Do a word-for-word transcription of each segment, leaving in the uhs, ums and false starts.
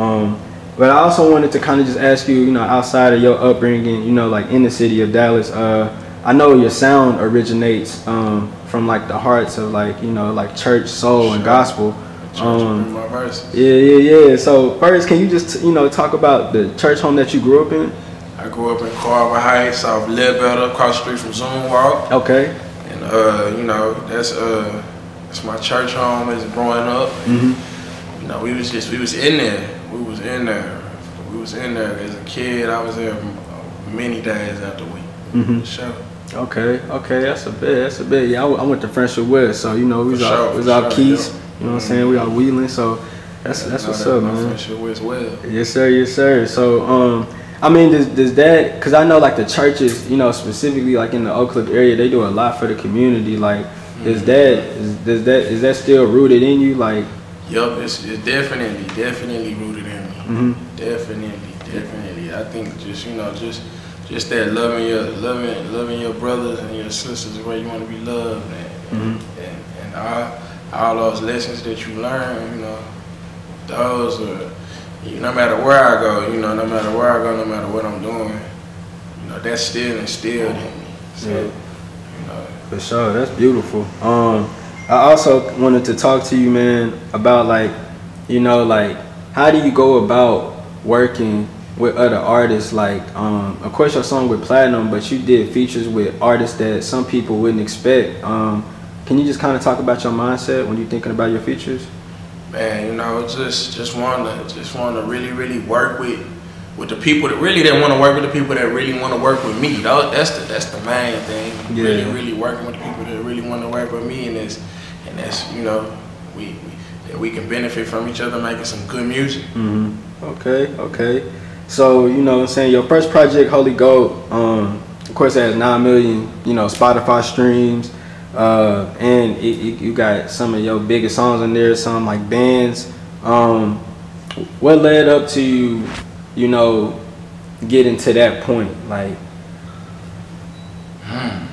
Um, but I also wanted to kind of just ask you, you know, outside of your upbringing, you know, like in the city of Dallas, uh, I know your sound originates um, from like the hearts of like, you know, like church, soul, sure. and gospel. Um, yeah, yeah, yeah. So first, can you just, you know, talk about the church home that you grew up in? I grew up in Carver Heights, South Ledbetter, across the street from Zoomwalk. Okay. And, uh, you know, that's uh, that's my church home as growing up. Mm-hmm. You know, we was just, we was in there. We was in there. We was in there. As a kid, I was there many days out the week. Mm-hmm. Sure. Okay, okay. That's a bit, that's a bit. Yeah, I, I went to Friendship West, so, you know, we was sure, out, was out sure, Keys. Yeah. You know what I'm saying? We are Wheeling, so that's that's what's up, man. Yes, sir. Yes, sir. So, um, I mean, does, does that, because I know, like, the churches, you know, specifically, like, in the Oak Cliff area, they do a lot for the community. Like, is that, is, does that, is that still rooted in you? Like, yup, it's, it's definitely, definitely rooted in me. Mm-hmm. Definitely, definitely. I think just, you know, just just that loving your, loving, loving your brothers and your sisters the way you want to be loved. And, mm-hmm. and, and I... all those lessons that you learn, you know, those are, no matter where I go, you know, no matter where I go, no matter what I'm doing, you know, that's still instilled in me. So, yeah. You know. For sure, that's beautiful. Um, I also wanted to talk to you, man, about like, you know, like, how do you go about working with other artists? Like, um, of course your song with Platinum, but you did features with artists that some people wouldn't expect. Um, Can you just kind of talk about your mindset when you're thinking about your features? Man, you know, just just wanna just wanna really really work with with the people that really that want to work with the people that really want to work with me. That's the that's the main thing. Yeah. Really really working with the people that really want to work with me, and that's and that's you know we, we that we can benefit from each other making some good music. Mm-hmm. Okay, okay. So you know what I'm saying, your first project, Holy Goat, um, of course it has nine million you know Spotify streams. Uh, and it, it, you got some of your biggest songs in there, some like bands. Um, what led up to you, you know, getting to that point? Like, hmm.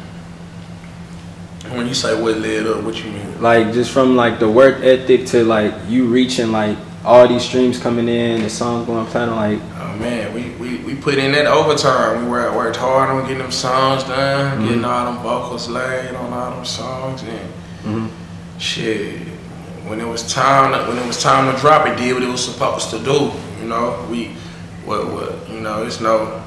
when you say what led up, what you mean? Like, just from like the work ethic to like you reaching like all these streams coming in, the songs going platinum. Like, oh man, we we we put in that overtime. We worked worked hard on getting them songs done, mm-hmm. getting all them vocals laid on all them songs, and mm-hmm. shit. When it was time, to, when it was time to drop, it did what it was supposed to do. You know, we, what, what, you know, it's no,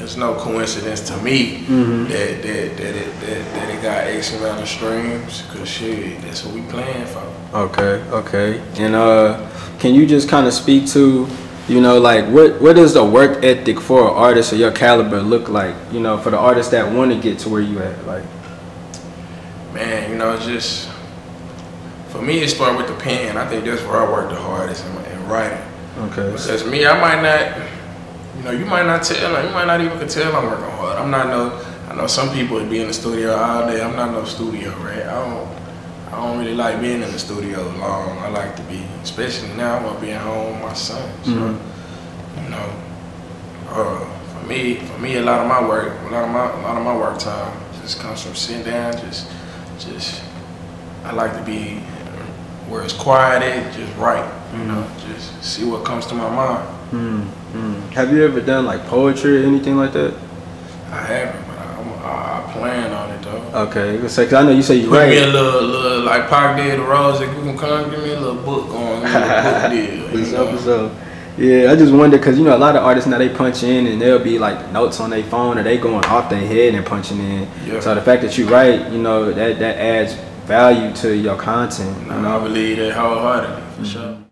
it's no coincidence to me mm-hmm. that that that it that, that it got X amount of streams, cause shit, that's what we playing for. Okay, okay, and uh, can you just kind of speak to? You know, like, what, what does the work ethic for an artist of your caliber look like, you know, for the artists that want to get to where you at, like? Man, you know, just, for me, it started with the pen. I think that's where I work the hardest, in, in writing. Okay. Because me, I might not, you know, you might not tell, like, you might not even tell I'm working hard. I'm not no, I know some people would be in the studio all day. I'm not no studio rat. I don't, I don't really like being in the studio long. I like to be, especially now, I'm gonna be at home with my son. So, mm-hmm. you know, uh, for me, for me, a lot of my work, a lot of my, a lot of my work time just comes from sitting down. Just, just, I like to be where it's quiet, at, just write. You mm-hmm. know, just see what comes to my mind. Mm-hmm. Have you ever done like poetry or anything like that? I haven't, but I'm, I, I plan on it though. Okay, because I know you say you write. Give me a little, little like Pac did, the Rose, if you can come, give me a little book on me, a little book deal. You know? So, yeah, I just wonder because you know a lot of artists now they punch in and they'll be like notes on their phone or they going off their head and punching in. Yeah. So the fact that you write, you know, that that adds value to your content. You know? I believe that wholeheartedly for mm-hmm. sure.